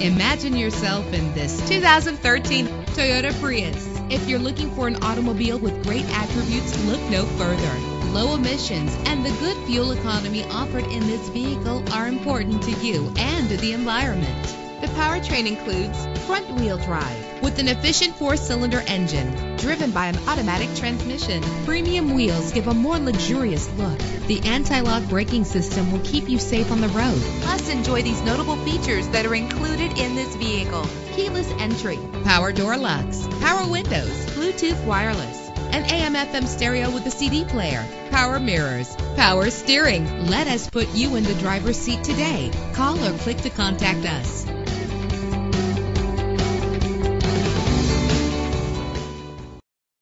Imagine yourself in this 2013 Toyota Prius. If you're looking for an automobile with great attributes, look no further. Low emissions and the good fuel economy offered in this vehicle are important to you and the environment. The powertrain includes front-wheel drive with an efficient four-cylinder engine driven by an automatic transmission. Premium wheels give a more luxurious look. The anti-lock braking system will keep you safe on the road. Plus, enjoy these notable features that are included in this vehicle: keyless entry, power door locks, power windows, Bluetooth wireless, an AM/FM stereo with a CD player, power mirrors, power steering. Let us put you in the driver's seat today. Call or click to contact us.